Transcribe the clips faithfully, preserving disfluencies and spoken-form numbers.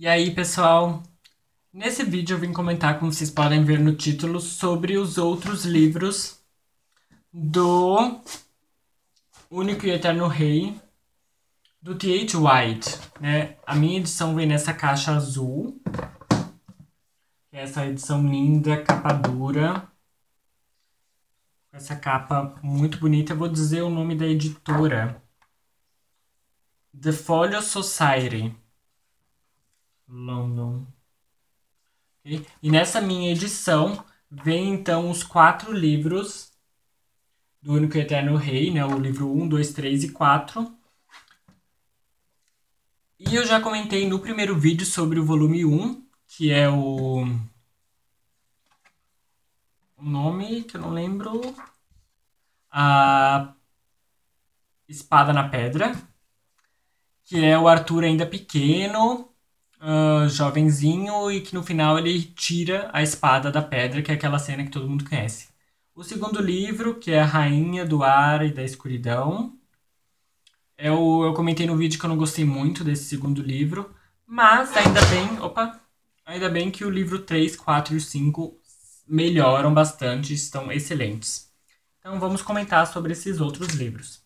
E aí, pessoal, nesse vídeo eu vim comentar, como vocês podem ver no título, sobre os outros livros do Único e Eterno Rei, do T H. White, né? A minha edição vem nessa caixa azul, essa edição linda, capa dura, essa capa muito bonita. Eu vou dizer o nome da editora: The Folio Society, London. Okay? E nessa minha edição vem então os quatro livros do Único e Eterno Rei, né? O livro um, dois, três e quatro. E eu já comentei no primeiro vídeo sobre o volume um, que é o... o nome que eu não lembro... A Espada na Pedra, que é o Arthur ainda pequeno, uh, jovenzinho, e que no final ele tira a espada da pedra, que é aquela cena que todo mundo conhece. O segundo livro, que é A Rainha do Ar e da Escuridão, eu, eu comentei no vídeo que eu não gostei muito desse segundo livro, mas ainda bem, opa, ainda bem que o livro três, quatro e cinco melhoram bastante, estão excelentes. Então vamos comentar sobre esses outros livros.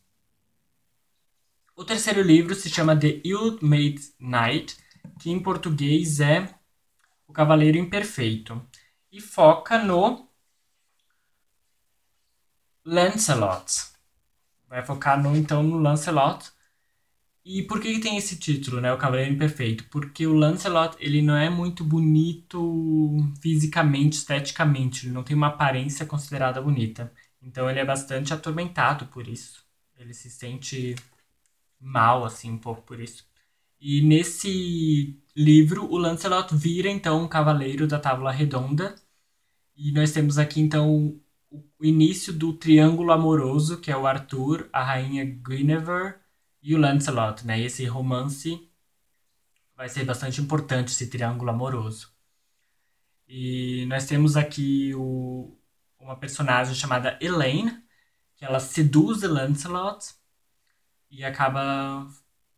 O terceiro livro se chama The Ill-Made Knight, que em português é O Cavaleiro Imperfeito, e foca no Lancelot. Vai focar no, então no Lancelot. E por que, que tem esse título, né, O Cavaleiro Imperfeito? Porque o Lancelot, ele não é muito bonito fisicamente, esteticamente. Ele não tem uma aparência considerada bonita. Então ele é bastante atormentado por isso. Ele se sente mal, assim, um pouco por isso. E nesse livro, o Lancelot vira, então, um cavaleiro da Tábua Redonda. E nós temos aqui, então, o início do triângulo amoroso, que é o Arthur, a rainha Guinever e o Lancelot, né? E esse romance vai ser bastante importante, esse triângulo amoroso. E nós temos aqui o, uma personagem chamada Elaine, que ela seduz Lancelot e acaba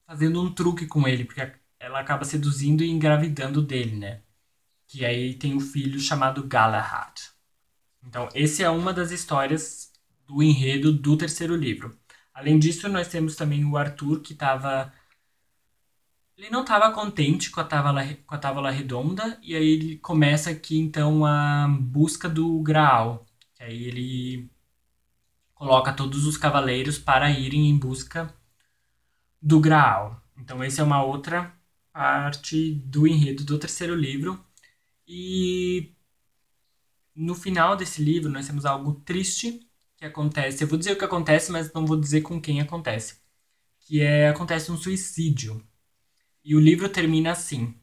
fazendo um truque com ele, porque ela acaba seduzindo e engravidando dele, né? Que aí tem um filho chamado Galahad. Então, essa é uma das histórias do enredo do terceiro livro. Além disso, nós temos também o Arthur, que estava... ele não estava contente com a Tábua Redonda, e aí ele começa aqui, então, a busca do Graal. Que aí ele coloca todos os cavaleiros para irem em busca do Graal. Então, essa é uma outra parte do enredo do terceiro livro. E no final desse livro, nós temos algo triste que acontece. Eu vou dizer o que acontece, mas não vou dizer com quem acontece. Que é, acontece um suicídio. E o livro termina assim: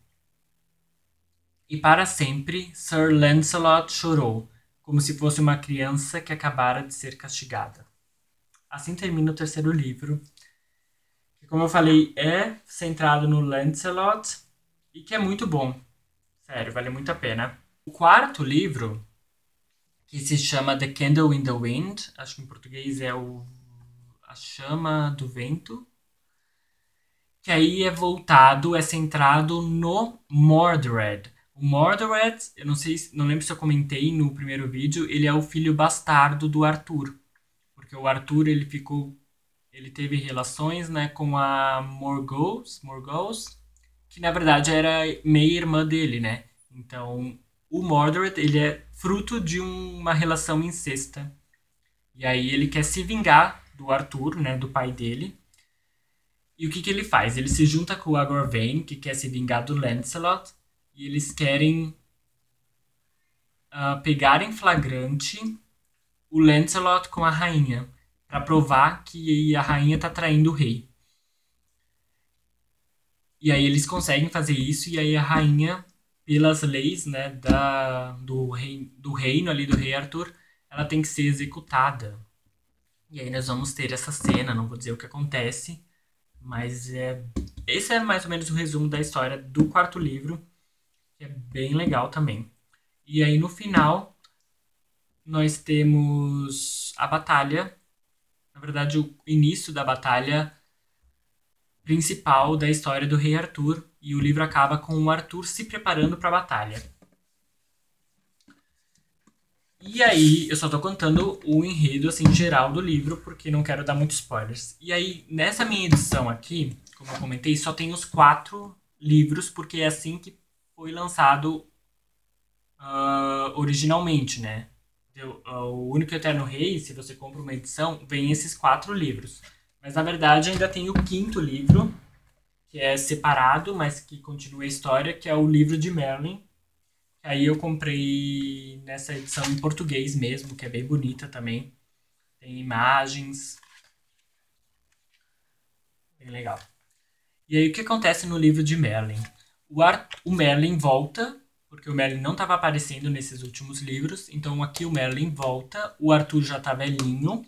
e para sempre, Sir Lancelot chorou, como se fosse uma criança que acabara de ser castigada. Assim termina o terceiro livro, que, como eu falei, é centrado no Lancelot, e que é muito bom. Sério, vale muito a pena. O quarto livro, que se chama The Candle in the Wind, acho que em português é o A Chama do Vento, que aí é voltado, é centrado no Mordred. O Mordred, eu não sei, não lembro se eu comentei no primeiro vídeo, ele é o filho bastardo do Arthur, porque o Arthur, ele ficou, ele teve relações, né, com a Morgause, Morgause, que na verdade era meia-irmã dele, né? Então o Mordred, ele é fruto de um, uma relação incesta. E aí ele quer se vingar do Arthur, né, do pai dele. E o que, que ele faz? Ele se junta com o Agravaine, que quer se vingar do Lancelot. E eles querem uh, pegar em flagrante o Lancelot com a rainha, para provar que a rainha está traindo o rei. E aí eles conseguem fazer isso, e aí a rainha, pelas leis, né, da, do, rei, do reino ali, do rei Arthur, ela tem que ser executada. E aí nós vamos ter essa cena, não vou dizer o que acontece, mas é, esse é mais ou menos o resumo da história do quarto livro, que é bem legal também. E aí no final, nós temos a batalha, na verdade o início da batalha principal da história do rei Arthur, e o livro acaba com o Arthur se preparando para a batalha. E aí, eu só tô contando o enredo, assim, geral do livro, porque não quero dar muitos spoilers. E aí, nessa minha edição aqui, como eu comentei, só tem os quatro livros, porque é assim que foi lançado uh, originalmente, né? Deu, uh, o Único e Eterno Rei, se você compra uma edição, vem esses quatro livros. Mas, na verdade, ainda tem o quinto livro, que é separado, mas que continua a história, que é o livro de Merlin. Aí eu comprei nessa edição em português mesmo, que é bem bonita também. Tem imagens. Bem legal. E aí o que acontece no livro de Merlin? O, Arthur, o Merlin volta, porque o Merlin não estava aparecendo nesses últimos livros. Então aqui o Merlin volta, o Arthur já está velhinho.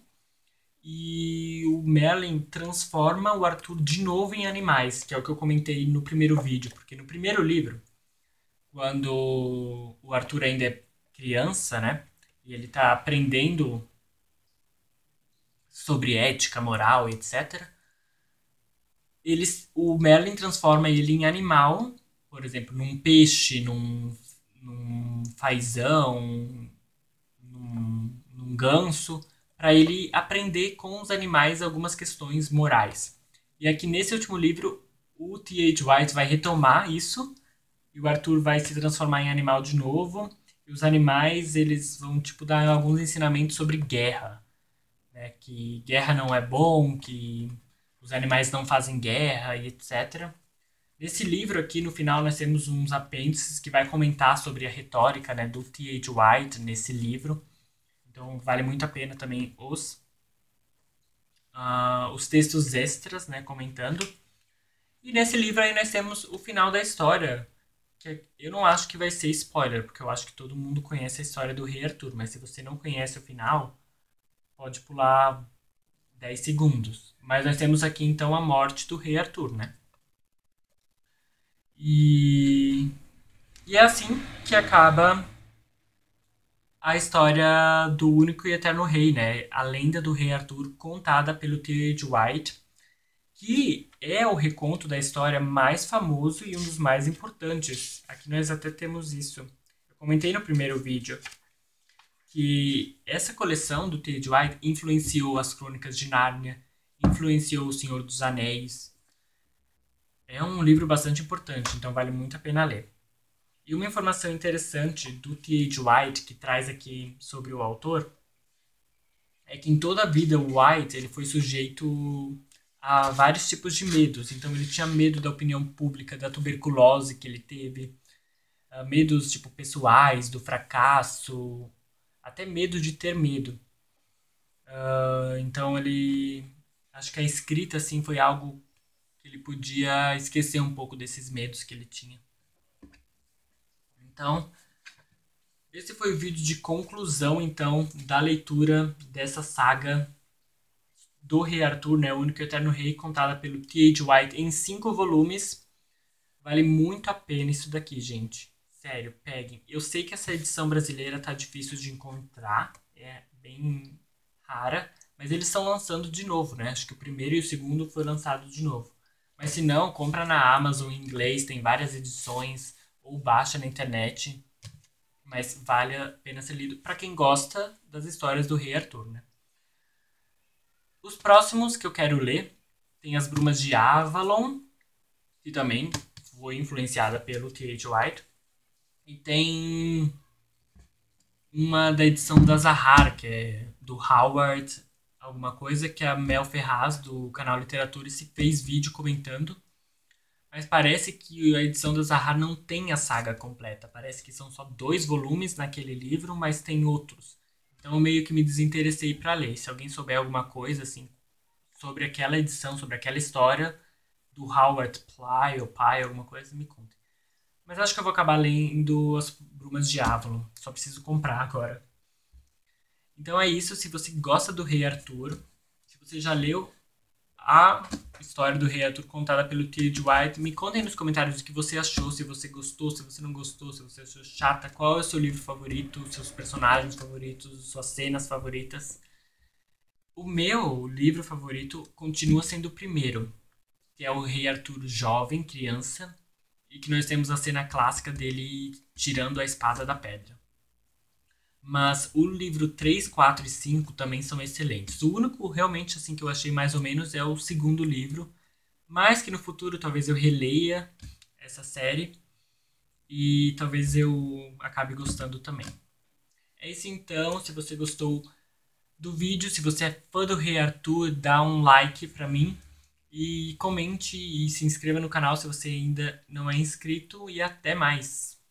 E o Merlin transforma o Arthur de novo em animais, que é o que eu comentei no primeiro vídeo. Porque no primeiro livro, quando o Arthur ainda é criança, né? E ele tá aprendendo sobre ética, moral, etcétera. Eles, o Merlin transforma ele em animal, por exemplo, num peixe, num, num fazão, num, num ganso, para ele aprender com os animais algumas questões morais. E aqui nesse último livro, o T H. White vai retomar isso. E o Arthur vai se transformar em animal de novo. E os animais, eles vão, tipo, dar alguns ensinamentos sobre guerra. Né? Que guerra não é bom, que os animais não fazem guerra e etcétera. Nesse livro aqui, no final, nós temos uns apêndices que vai comentar sobre a retórica, né, do T H. White nesse livro. Então, vale muito a pena também os, uh, os textos extras, né, comentando. E nesse livro aí nós temos o final da história. Eu não acho que vai ser spoiler, porque eu acho que todo mundo conhece a história do rei Arthur, mas se você não conhece o final, pode pular dez segundos. Mas nós temos aqui, então, a morte do rei Arthur, né? E, e é assim que acaba a história do Único e Eterno Rei, né? A lenda do rei Arthur contada pelo T H. White, que é o reconto da história mais famoso e um dos mais importantes. Aqui nós até temos isso. Eu comentei no primeiro vídeo que essa coleção do T H. White influenciou as Crônicas de Nárnia, influenciou O Senhor dos Anéis. É um livro bastante importante, então vale muito a pena ler. E uma informação interessante do T H. White, que traz aqui sobre o autor, é que em toda a vida o White ele foi sujeito a vários tipos de medos. Então ele tinha medo da opinião pública, da tuberculose que ele teve, medos tipo pessoais, do fracasso, até medo de ter medo. Uh, então ele, acho que a escrita assim foi algo que ele podia esquecer um pouco desses medos que ele tinha. Então esse foi o vídeo de conclusão então da leitura dessa saga do Rei Arthur, né, o Único e Eterno Rei, contada pelo T H. White em cinco volumes. Vale muito a pena isso daqui, gente. Sério, peguem. Eu sei que essa edição brasileira tá difícil de encontrar, é bem rara, mas eles estão lançando de novo, né? Acho que o primeiro e o segundo foi lançado de novo. Mas se não, compra na Amazon em inglês, tem várias edições, ou baixa na internet. Mas vale a pena ser lido para quem gosta das histórias do Rei Arthur, né? Os próximos que eu quero ler tem As Brumas de Avalon, que também foi influenciada pelo T H. White. E tem uma da edição da Zahar, que é do Howard, alguma coisa, que a Mel Ferraz, do canal Literatura, se fez vídeo comentando. Mas parece que a edição da Zahar não tem a saga completa. Parece que são só dois volumes naquele livro, mas tem outros. Então eu meio que me desinteressei para ler. Se alguém souber alguma coisa assim sobre aquela edição, sobre aquela história do Howard Ply ou Pye, alguma coisa, me conta. Mas acho que eu vou acabar lendo As Brumas de Avalon. Só preciso comprar agora. Então é isso. Se você gosta do Rei Arthur, se você já leu a história do Rei Arthur contada pelo T H. White, me contem nos comentários o que você achou, se você gostou, se você não gostou, se você achou chata, qual é o seu livro favorito, seus personagens favoritos, suas cenas favoritas. O meu livro favorito continua sendo o primeiro, que é o rei Arthur jovem, criança, e que nós temos a cena clássica dele tirando a espada da pedra. Mas o livro três, quatro e cinco também são excelentes. O único realmente assim que eu achei mais ou menos é o segundo livro, mas que no futuro talvez eu releia essa série e talvez eu acabe gostando também. É isso então, se você gostou do vídeo, se você é fã do Rei Arthur, dá um like pra mim e comente e se inscreva no canal se você ainda não é inscrito e até mais!